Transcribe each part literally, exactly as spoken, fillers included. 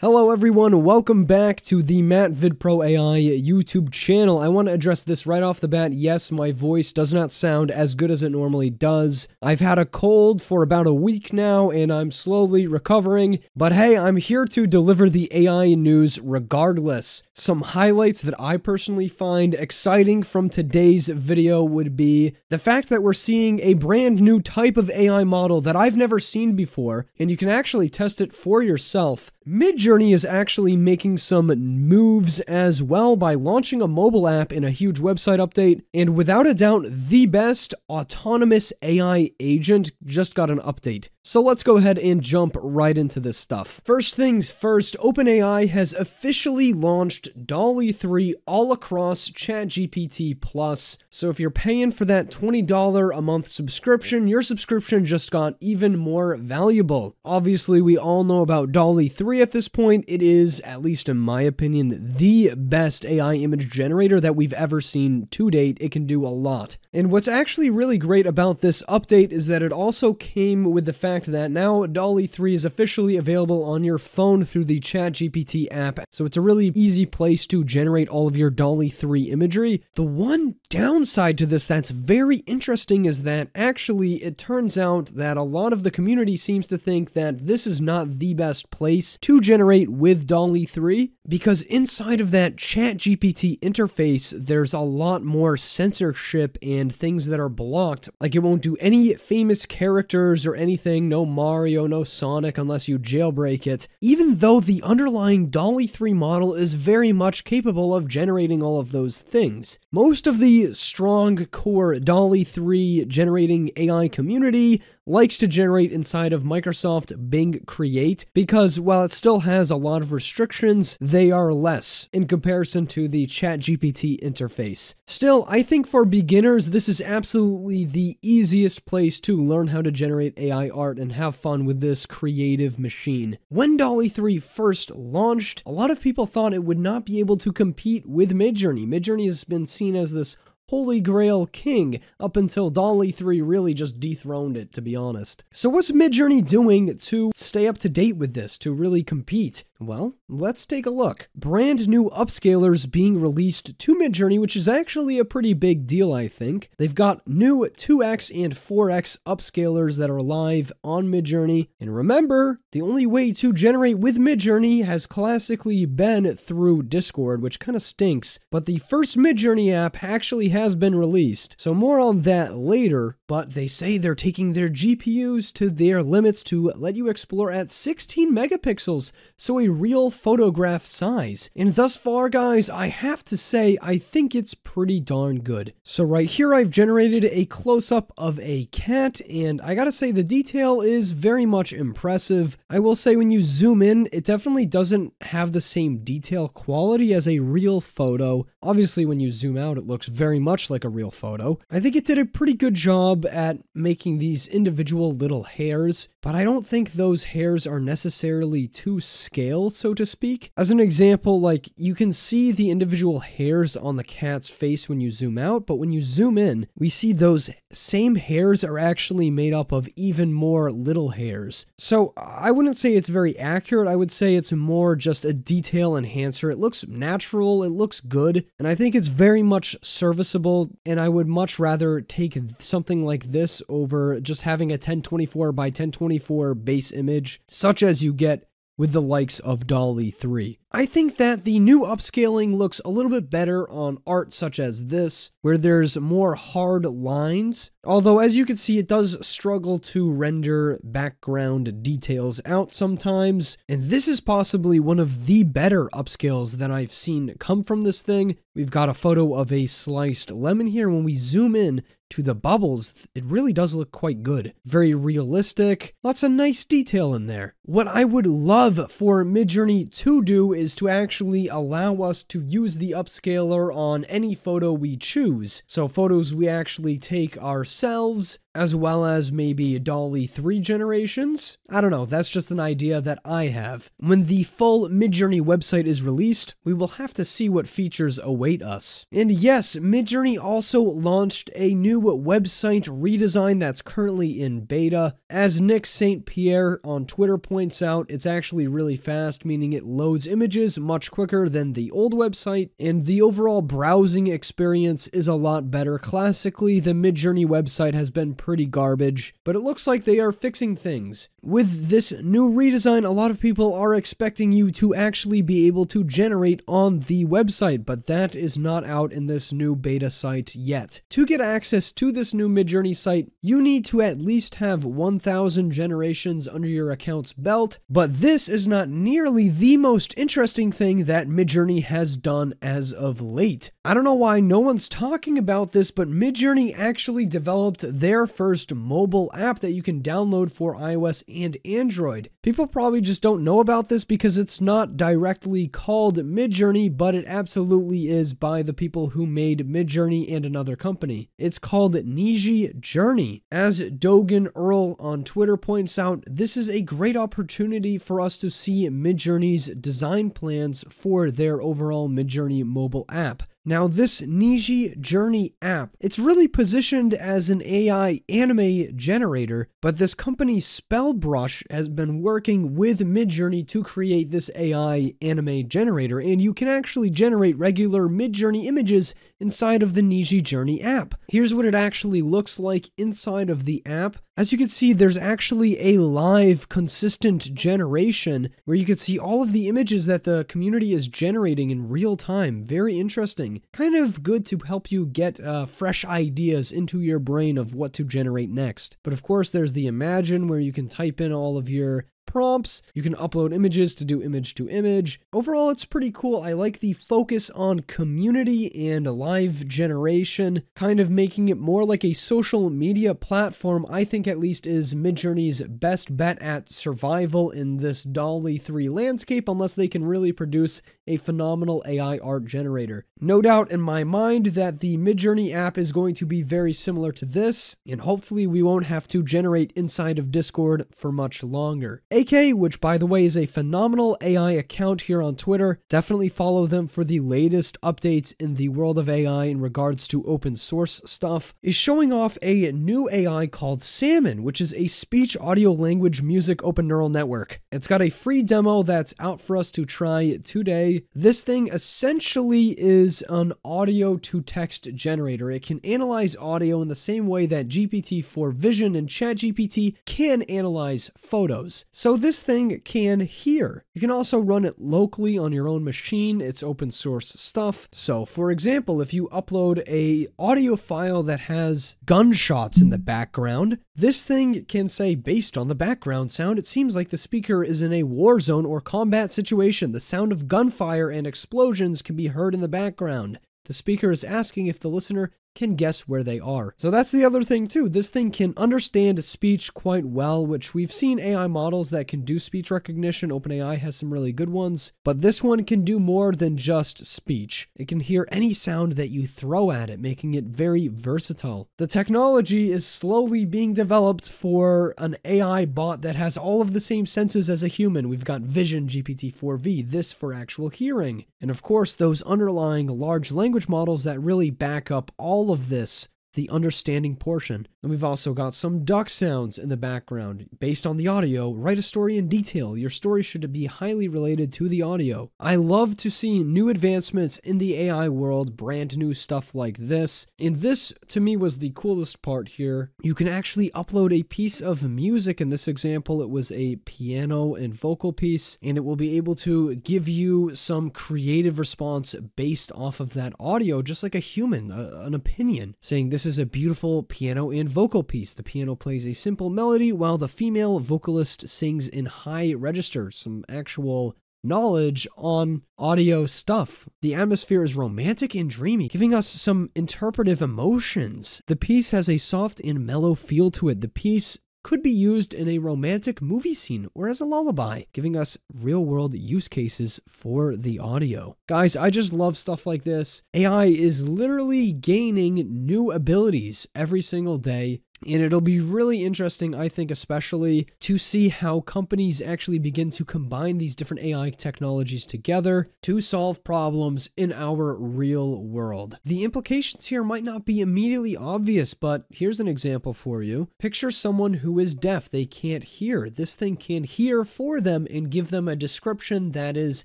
Hello everyone, welcome back to the MattVidPro A I YouTube channel. I want to address this right off the bat. Yes, my voice does not sound as good as it normally does. I've had a cold for about a week now, and I'm slowly recovering. But hey, I'm here to deliver the A I news regardless. Some highlights that I personally find exciting from today's video would be the fact that we're seeing a brand new type of A I model that I've never seen before, and you can actually test it for yourself. Midjourney is actually making some moves as well by launching a mobile app and a huge website update, and without a doubt, the best autonomous A I agent just got an update. So let's go ahead and jump right into this stuff. First things first, OpenAI has officially launched DALL-E three all across ChatGPT Plus. So if you're paying for that twenty dollars a month subscription, your subscription just got even more valuable. Obviously, we all know about DALL-E three at this point. It is, at least in my opinion, the best A I image generator that we've ever seen to date. It can do a lot. And what's actually really great about this update is that it also came with the fact that now DALL-E three is officially available on your phone through the ChatGPT app, so it's a really easy place to generate all of your DALL-E three imagery. The one downside to this that's very interesting is that actually it turns out that a lot of the community seems to think that this is not the best place to generate with DALL-E three, because inside of that ChatGPT interface there's a lot more censorship and things that are blocked. Like, it won't do any famous characters or anything. No Mario, no Sonic unless you jailbreak it, even though the underlying DALL-E three model is very much capable of generating all of those things. Most of the strong core DALL-E three generating A I community likes to generate inside of Microsoft Bing Create because, while it still has a lot of restrictions, they are less in comparison to the ChatGPT interface. Still, I think for beginners, this is absolutely the easiest place to learn how to generate A I art and have fun with this creative machine. When DALL-E three first launched, a lot of people thought it would not be able to compete with Midjourney. Midjourney has been seen as this Holy Grail king up until DALL-E three really just dethroned it, to be honest. So what's Midjourney doing to stay up to date with this, to really compete? Well, let's take a look. Brand new upscalers being released to Midjourney, which is actually a pretty big deal, I think. They've got new two X and four X upscalers that are live on Midjourney. And remember, the only way to generate with Midjourney has classically been through Discord, which kind of stinks. But the first Midjourney app actually has has been released, so more on that later, but they say they're taking their G P Us to their limits to let you explore at sixteen megapixels, so a real photograph size. And thus far, guys, I have to say, I think it's pretty darn good. So right here, I've generated a close-up of a cat, and I gotta say the detail is very much impressive. I will say when you zoom in, it definitely doesn't have the same detail quality as a real photo. Obviously, when you zoom out, it looks very much like a real photo. I think it did a pretty good job at making these individual little hairs, but I don't think those hairs are necessarily to scale, so to speak. As an example, like, you can see the individual hairs on the cat's face when you zoom out, but when you zoom in, we see those same hairs are actually made up of even more little hairs. So I wouldn't say it's very accurate. I would say it's more just a detail enhancer. It looks natural, it looks good, and I think it's very much serviceable. And I would much rather take something like this over just having a ten twenty-four by ten twenty-four base image, such as you get with the likes of DALL-E three. I think that the new upscaling looks a little bit better on art such as this, where there's more hard lines. Although, as you can see, it does struggle to render background details out sometimes. And this is possibly one of the better upscales that I've seen come from this thing. We've got a photo of a sliced lemon here. When we zoom in to the bubbles, it really does look quite good. Very realistic. Lots of nice detail in there. What I would love for Midjourney to do is to actually allow us to use the upscaler on any photo we choose. So photos we actually take ourselves, as well as maybe DALL-E three generations? I don't know, that's just an idea that I have. When the full Midjourney website is released, we will have to see what features await us. And yes, Midjourney also launched a new website redesign that's currently in beta. As Nick Saint Pierre on Twitter points out, it's actually really fast, meaning it loads images much quicker than the old website, and the overall browsing experience is a lot better. Classically, the Midjourney website has been pretty garbage, but it looks like they are fixing things. With this new redesign, a lot of people are expecting you to actually be able to generate on the website, but that is not out in this new beta site yet. To get access to this new Midjourney site, you need to at least have one thousand generations under your account's belt, but this is not nearly the most interesting thing that Midjourney has done as of late. I don't know why no one's talking about this, but Midjourney actually developed their first mobile app that you can download for iOS and Android. People probably just don't know about this because it's not directly called Midjourney, but it absolutely is by the people who made Midjourney and another company. It's called Niji Journey. As Doganuraldesign on Twitter points out, this is a great opportunity for us to see Midjourney's design plans for their overall Midjourney mobile app. Now, this Niji Journey app, it's really positioned as an A I anime generator, but this company Spellbrush has been working with Midjourney to create this A I anime generator, and you can actually generate regular Midjourney images inside of the Niji Journey app. Here's what it actually looks like inside of the app. As you can see, there's actually a live, consistent generation where you can see all of the images that the community is generating in real time. Very interesting. Kind of good to help you get uh, fresh ideas into your brain of what to generate next. But of course, there's the Imagen where you can type in all of your prompts. You can upload images to do image to image. Overall, it's pretty cool. I like the focus on community and live generation, kind of making it more like a social media platform. I think at least is Midjourney's best bet at survival in this DALL-E three landscape, unless they can really produce a phenomenal A I art generator. No doubt in my mind that the Midjourney app is going to be very similar to this, and hopefully we won't have to generate inside of Discord for much longer. A K, which by the way is a phenomenal A I account here on Twitter, definitely follow them for the latest updates in the world of A I in regards to open source stuff, is showing off a new A I called SALMONN, which is a speech, audio, language, music, open neural network. It's got a free demo that's out for us to try today. This thing essentially is an audio to text generator. It can analyze audio in the same way that G P T four Vision and ChatGPT can analyze photos. So this thing can hear. You can also run it locally on your own machine. It's open source stuff. So for example, if you upload a audio file that has gunshots in the background, this thing can say, based on the background sound, it seems like the speaker is in a war zone or combat situation. The sound of gunfire and explosions can be heard in the background. The speaker is asking if the listener can guess where they are. So that's the other thing too. This thing can understand speech quite well, which we've seen A I models that can do speech recognition. OpenAI has some really good ones, but this one can do more than just speech. It can hear any sound that you throw at it, making it very versatile. The technology is slowly being developed for an A I bot that has all of the same senses as a human. We've got Vision, G P T four V, this for actual hearing. And of course, those underlying large language models that really back up all of this, the understanding portion. And we've also got some duck sounds in the background. Based on the audio, write a story in detail. Your story should be highly related to the audio. I love to see new advancements in the A I world, brand new stuff like this. And this, to me, was the coolest part here. You can actually upload a piece of music. In this example, it was a piano and vocal piece, and it will be able to give you some creative response based off of that audio, just like a human, a, an opinion, saying this is a beautiful piano and vocal piece. The piano plays a simple melody while the female vocalist sings in high register. Some actual knowledge on audio stuff. The atmosphere is romantic and dreamy, giving us some interpretive emotions. The piece has a soft and mellow feel to it. The piece could be used in a romantic movie scene or as a lullaby, giving us real-world use cases for the audio. Guys, I just love stuff like this. A I is literally gaining new abilities every single day. And it'll be really interesting, I think, especially to see how companies actually begin to combine these different A I technologies together to solve problems in our real world. The implications here might not be immediately obvious, but here's an example for you. Picture someone who is deaf. They can't hear. This thing can hear for them and give them a description that is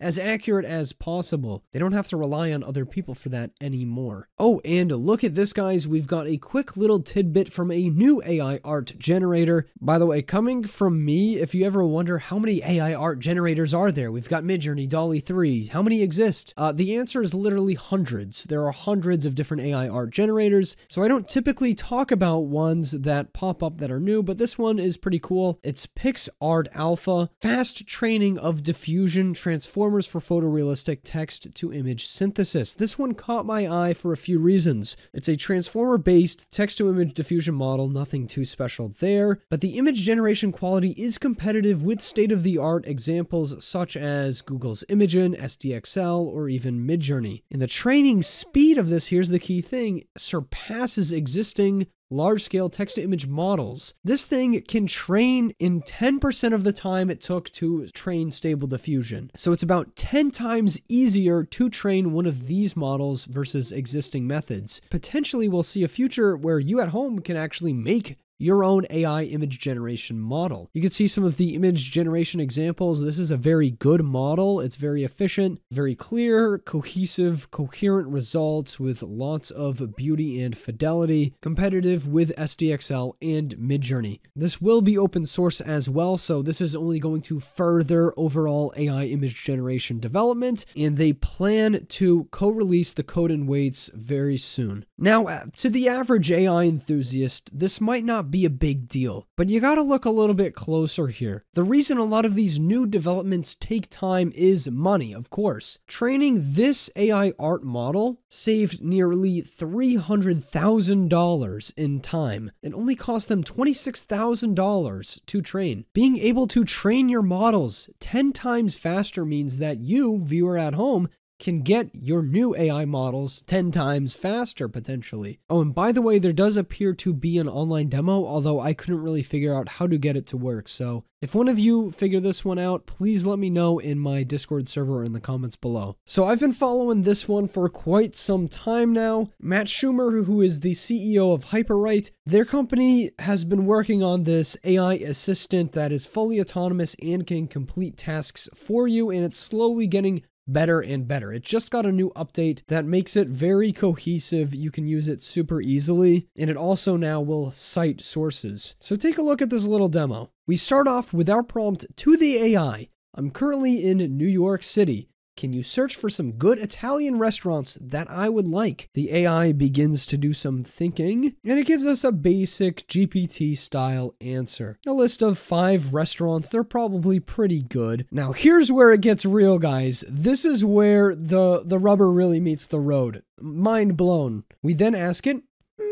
as accurate as possible. They don't have to rely on other people for that anymore. Oh, and look at this, guys. We've got a quick little tidbit from a new A I art generator. By the way, coming from me, if you ever wonder how many A I art generators are there, we've got Midjourney, DALL-E three, how many exist? Uh, the answer is literally hundreds. There are hundreds of different A I art generators, so I don't typically talk about ones that pop up that are new, but this one is pretty cool. It's PixArt-alpha, fast training of diffusion, transformers for photorealistic text to image synthesis. This one caught my eye for a few reasons. It's a transformer-based text-to-image diffusion model. Model, nothing too special there, but the image generation quality is competitive with state-of-the-art examples such as Google's Imagen, S D X L, or even Midjourney. And the training speed of this, here's the key thing, surpasses existing large-scale text-to-image models. This thing can train in ten percent of the time it took to train Stable Diffusion. So it's about ten times easier to train one of these models versus existing methods. Potentially, we'll see a future where you at home can actually make your own A I image generation model. You can see some of the image generation examples. This is a very good model. It's very efficient, very clear, cohesive, coherent results with lots of beauty and fidelity, competitive with S D X L and Midjourney. This will be open source as well, so this is only going to further overall A I image generation development, and they plan to co-release the code and weights very soon. Now, to the average A I enthusiast, this might not be a big deal, but you gotta look a little bit closer here. The reason a lot of these new developments take time is money, of course. Training this A I art model saved nearly three hundred thousand dollars in time. It only cost them twenty-six thousand dollars to train. Being able to train your models ten times faster means that you, viewer at home, can get your new A I models ten times faster, potentially. Oh, and by the way, there does appear to be an online demo, although I couldn't really figure out how to get it to work. So if one of you figure this one out, please let me know in my Discord server or in the comments below. So I've been following this one for quite some time now. Matt Schumer, who is the C E O of HyperWrite, their company has been working on this A I assistant that is fully autonomous and can complete tasks for you, and it's slowly getting better and better. It just got a new update that makes it very cohesive. You can use it super easily, and it also now will cite sources. So take a look at this little demo. We start off with our prompt to the A I. I'm currently in New York City. Can you search for some good Italian restaurants that I would like? The A I begins to do some thinking, and it gives us a basic G P T-style answer. A list of five restaurants, they're probably pretty good. Now, here's where it gets real, guys. This is where the, the rubber really meets the road. Mind blown. We then ask it,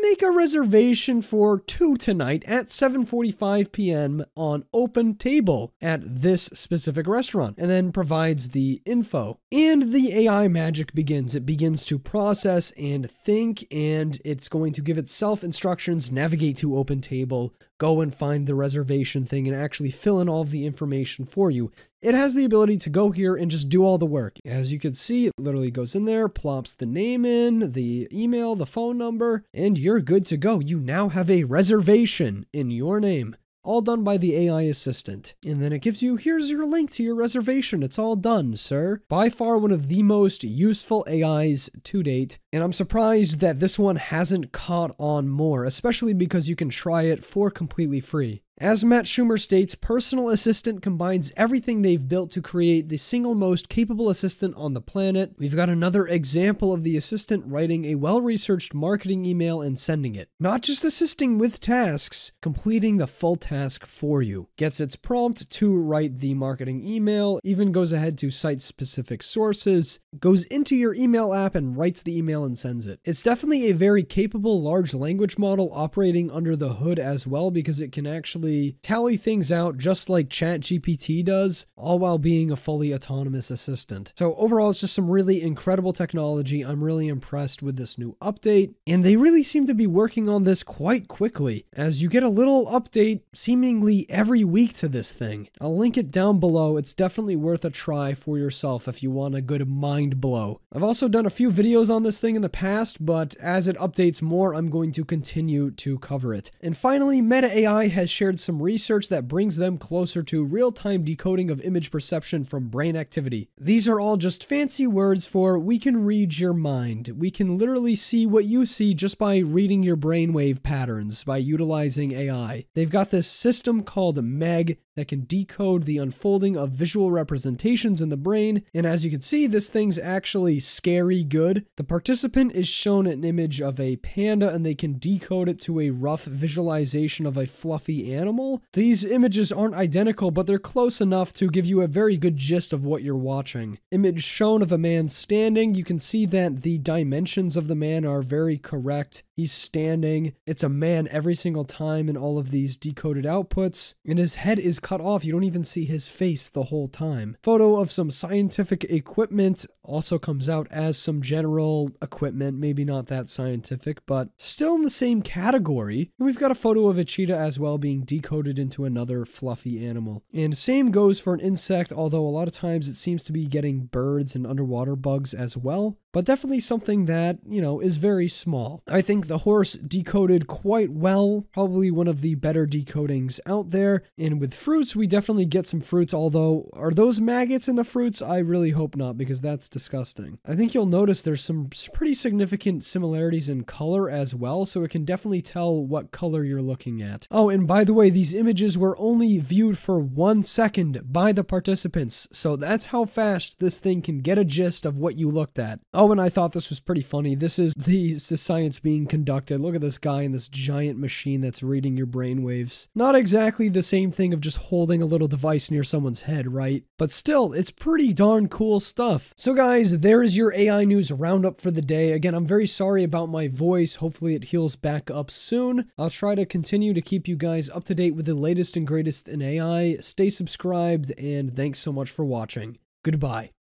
make a reservation for two tonight at seven forty-five p m on Open Table at this specific restaurant, and then provides the info. And the A I magic begins. It begins to process and think, and it's going to give itself instructions, navigate to Open Table, go and find the reservation thing, and actually fill in all of the information for you. It has the ability to go here and just do all the work. As you can see, it literally goes in there, plops the name in, the email, the phone number, and you're good to go. You now have a reservation in your name. All done by the A I assistant. And then it gives you, here's your link to your reservation. It's all done, sir. By far one of the most useful A Is to date. And I'm surprised that this one hasn't caught on more, especially because you can try it for completely free. As Matt Schumer states, Personal Assistant combines everything they've built to create the single most capable assistant on the planet. We've got another example of the assistant writing a well-researched marketing email and sending it. Not just assisting with tasks, completing the full task for you. Gets its prompt to write the marketing email, even goes ahead to cite specific sources, goes into your email app and writes the email and sends it. It's definitely a very capable large language model operating under the hood as well, because it can actually actually tally things out just like ChatGPT does, all while being a fully autonomous assistant. So overall, it's just some really incredible technology. I'm really impressed with this new update, and they really seem to be working on this quite quickly, as you get a little update seemingly every week to this thing. I'll link it down below. It's definitely worth a try for yourself if you want a good mind blow. I've also done a few videos on this thing in the past, but as it updates more, I'm going to continue to cover it. And finally, Meta A I has shared some research that brings them closer to real-time decoding of image perception from brain activity. These are all just fancy words for we can read your mind. We can literally see what you see just by reading your brainwave patterns by utilizing A I. They've got this system called MEG that can decode the unfolding of visual representations in the brain, and as you can see, this thing's actually scary good. The participant is shown an image of a panda, and they can decode it to a rough visualization of a fluffy animal. These images aren't identical, but they're close enough to give you a very good gist of what you're watching. Image shown of a man standing, you can see that the dimensions of the man are very correct. He's standing, it's a man every single time in all of these decoded outputs, and his head is cut off. You don't even see his face the whole time. Photo of some scientific equipment also comes out as some general equipment, maybe not that scientific, but still in the same category. And we've got a photo of a cheetah as well being decoded into another fluffy animal. And same goes for an insect, although a lot of times it seems to be getting birds and underwater bugs as well. But definitely something that, you know, is very small. I think the horse decoded quite well, probably one of the better decodings out there. And with fruits, we definitely get some fruits, although are those maggots in the fruits? I really hope not, because that's disgusting. I think you'll notice there's some pretty significant similarities in color as well, so it can definitely tell what color you're looking at. Oh, and by the way, these images were only viewed for one second by the participants, so that's how fast this thing can get a gist of what you looked at. Oh, and I thought this was pretty funny. This is the, the science being conducted. Look at this guy in this giant machine that's reading your brainwaves. Not exactly the same thing of just holding a little device near someone's head, right? But still, it's pretty darn cool stuff. So guys, there is your A I news roundup for the day. Again, I'm very sorry about my voice. Hopefully it heals back up soon. I'll try to continue to keep you guys up to date with the latest and greatest in A I. Stay subscribed, and thanks so much for watching. Goodbye.